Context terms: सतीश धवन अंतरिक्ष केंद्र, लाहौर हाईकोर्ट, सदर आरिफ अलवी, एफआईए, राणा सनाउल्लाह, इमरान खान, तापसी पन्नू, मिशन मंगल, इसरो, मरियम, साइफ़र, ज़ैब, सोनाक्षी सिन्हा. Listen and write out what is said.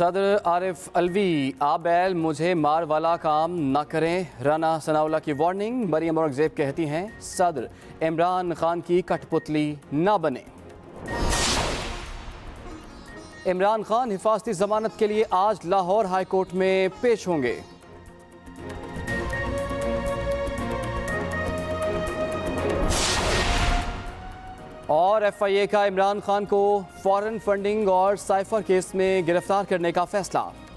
सदर आरिफ अलवी आप बैल मुझे मार वाला काम ना करें, राणा सनाउल्लाह की वार्निंग। मरियम और ज़ैब कहती हैं सदर इमरान खान की कठपुतली ना बने। इमरान खान हिफाजती जमानत के लिए आज लाहौर हाईकोर्ट में पेश होंगे। और एफआईए का इमरान खान को फॉरेन फंडिंग और साइफ़र केस में गिरफ्तार करने का फैसला।